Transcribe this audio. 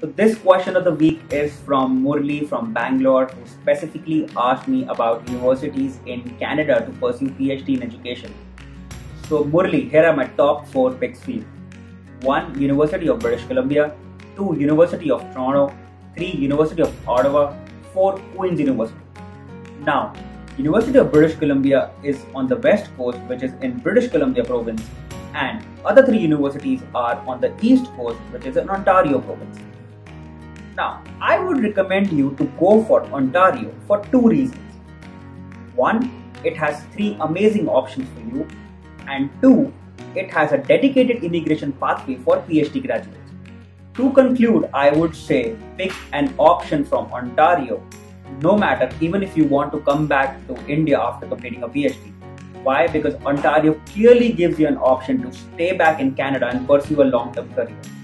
So this question of the week is from Murli from Bangalore, who specifically asked me about universities in Canada to pursue PhD in education. So Murli, here are my top 4 picks for you. 1. University of British Columbia. 2. University of Toronto. 3. University of Ottawa. 4. Queen's University. Now, University of British Columbia is on the west coast, which is in British Columbia province, and other 3 universities are on the east coast, which is in Ontario province. Now, I would recommend you to go for Ontario for 2 reasons. 1. It has 3 amazing options for you, and 2. It has a dedicated immigration pathway for PhD graduates. To conclude, I would say pick an option from Ontario, no matter even if you want to come back to India after completing a PhD. Why? Because Ontario clearly gives you an option to stay back in Canada and pursue a long-term career.